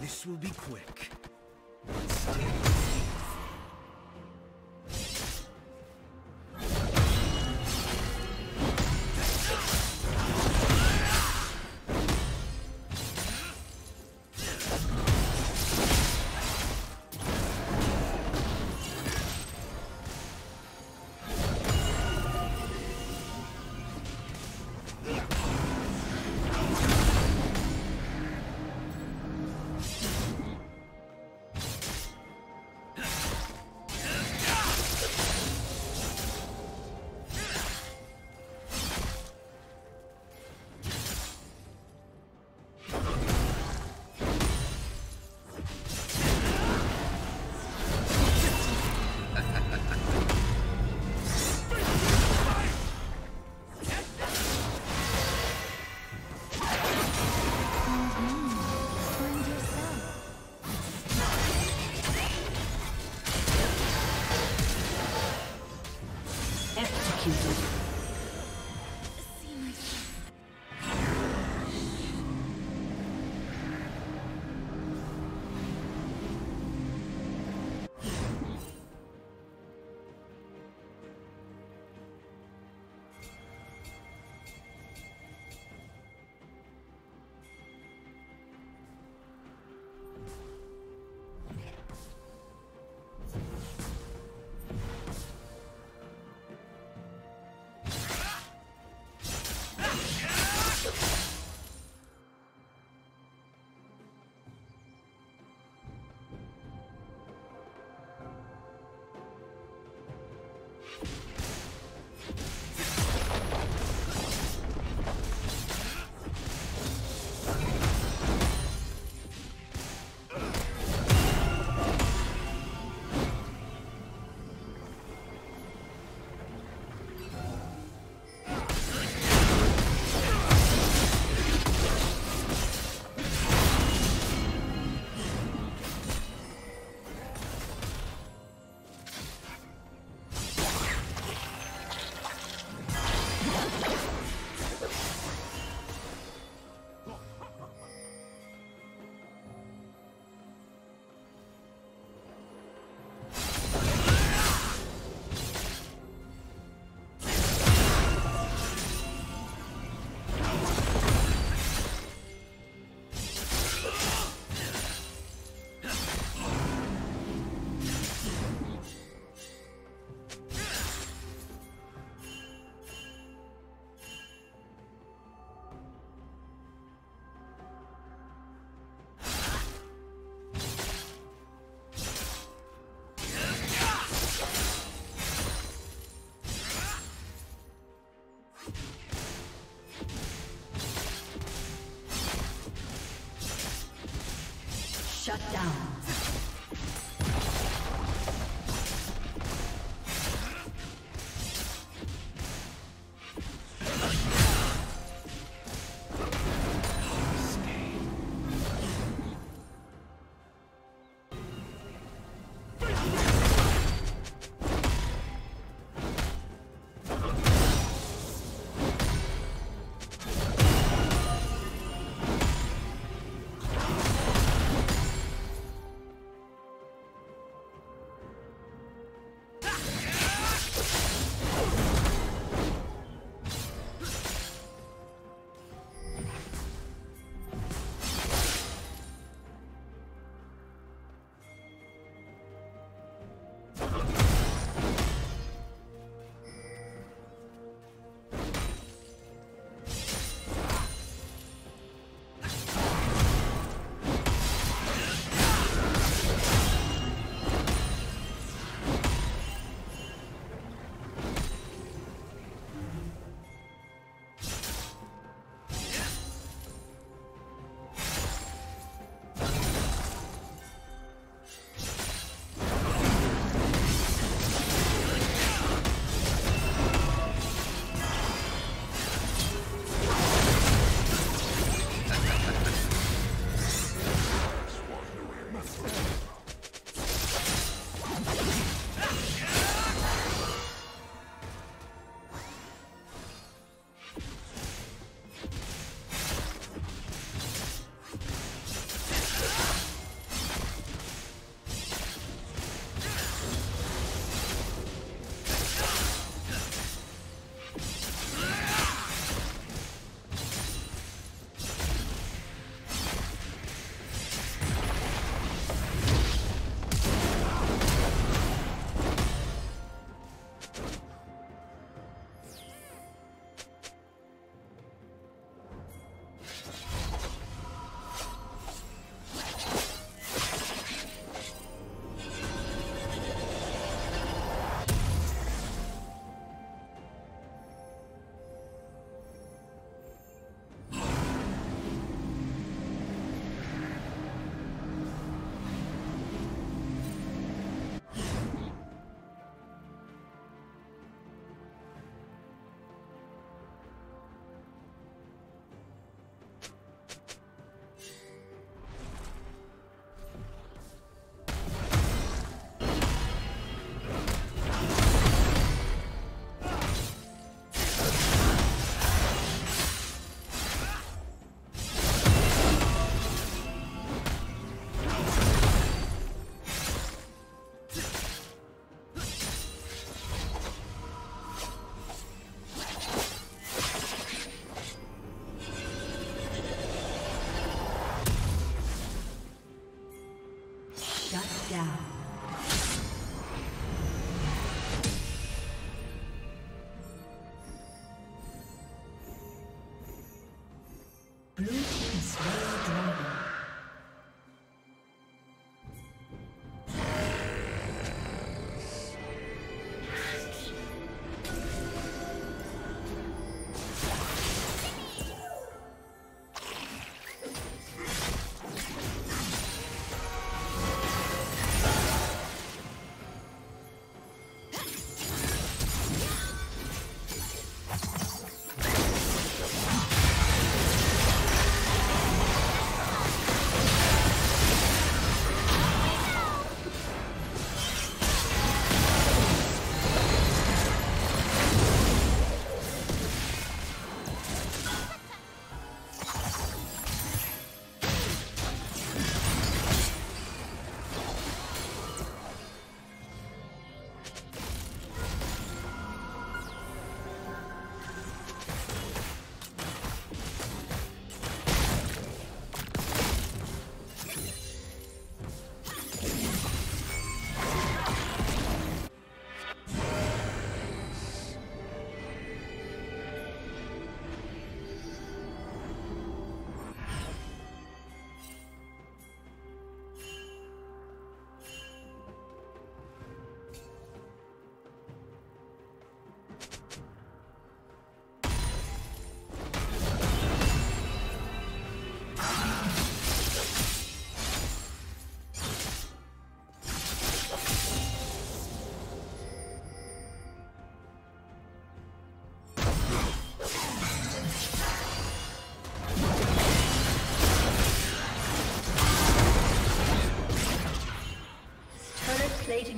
This will be quick, but still. Shut down.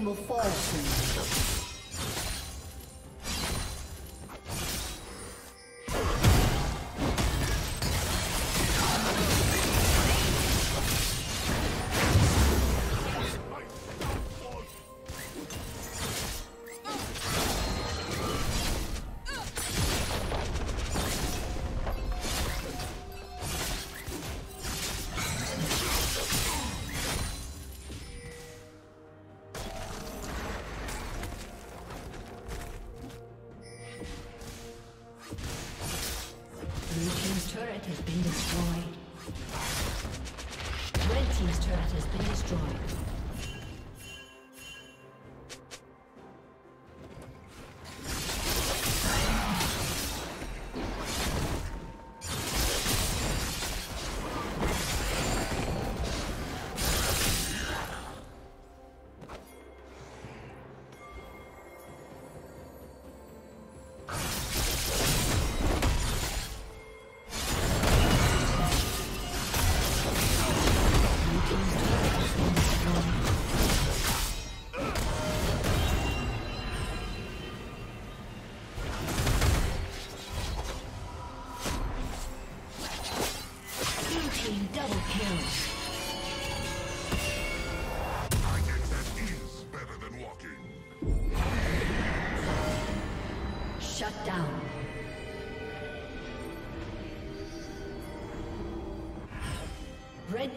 Satan will fall soon. Shut down. Red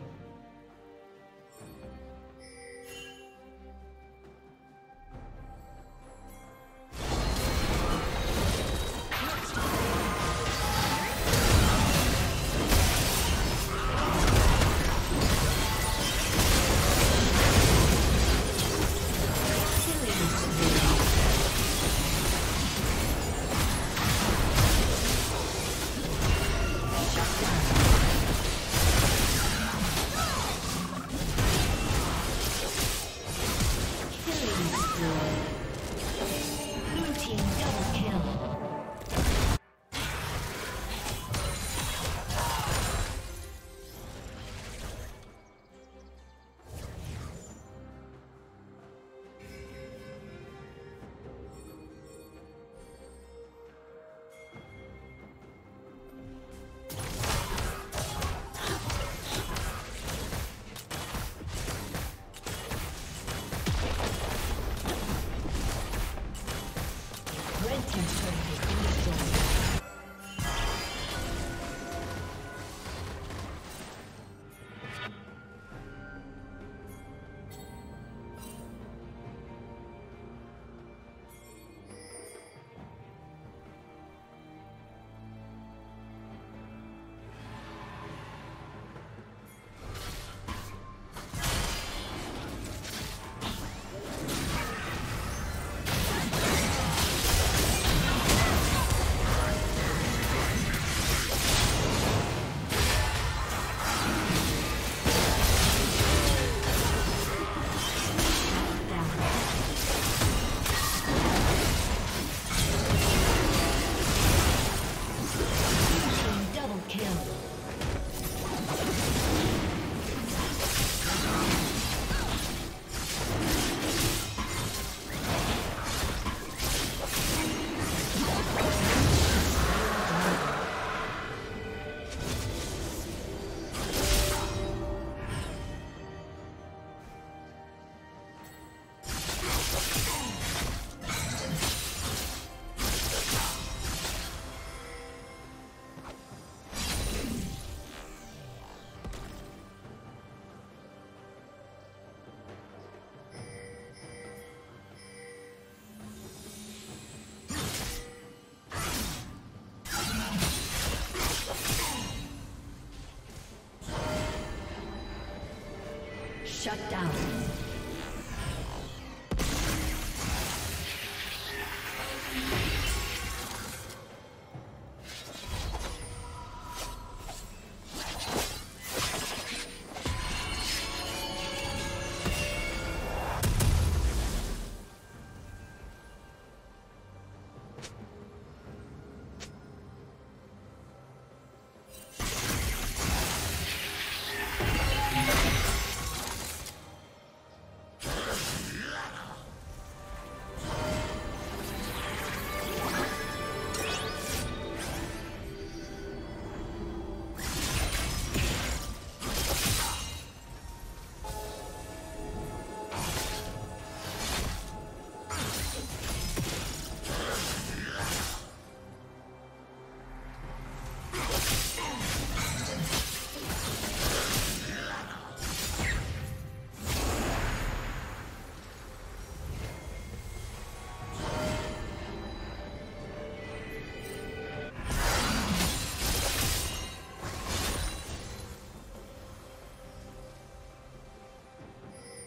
Shut down.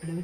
Blue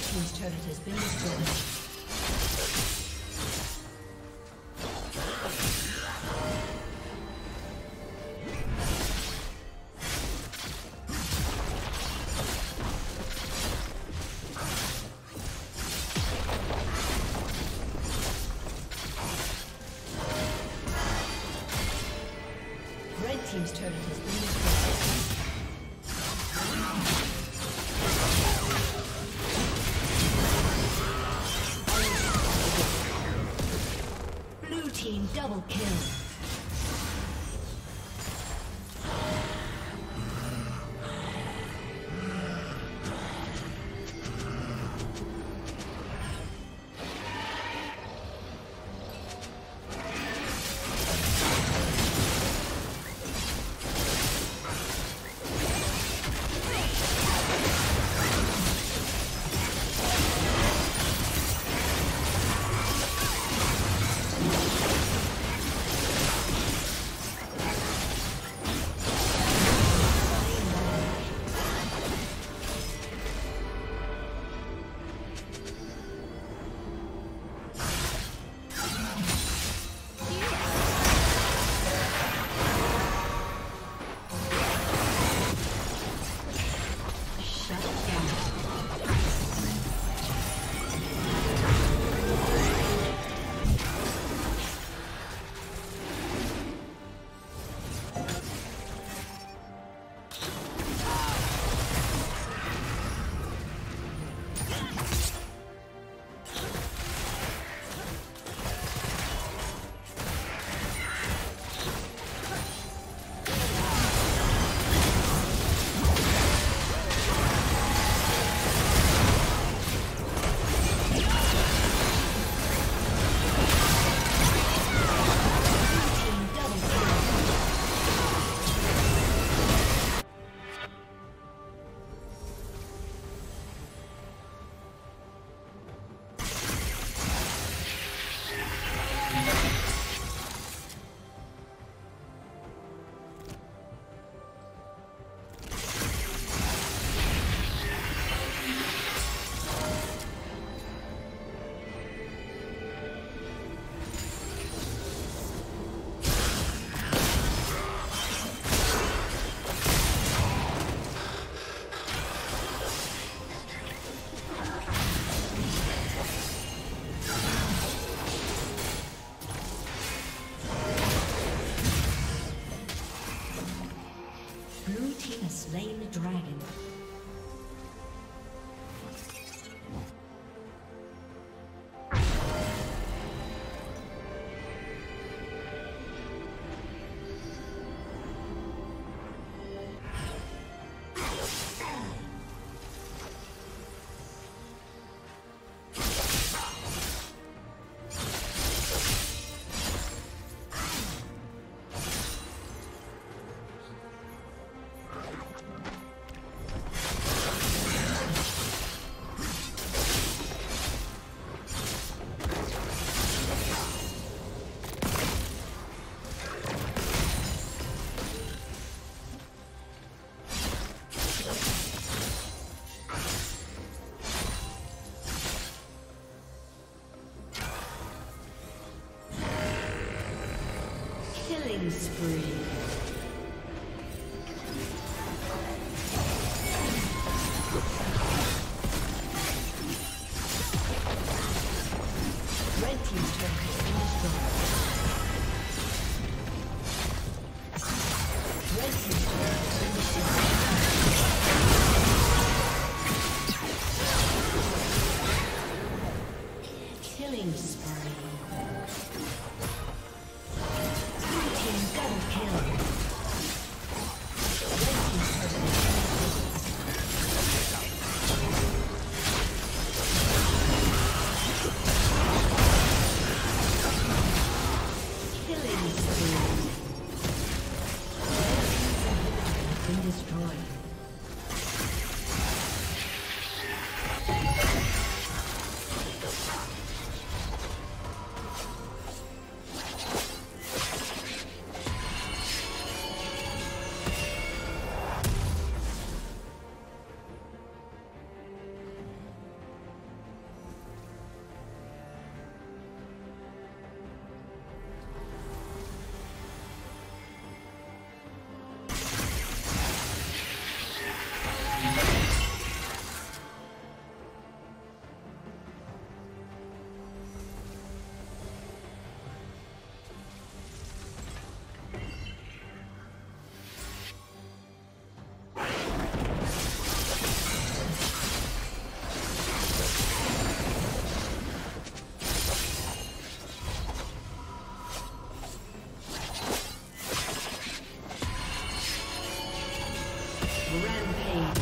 Team's turret has been destroyed. Blue team double kill. Spree. destroyed. Rampage.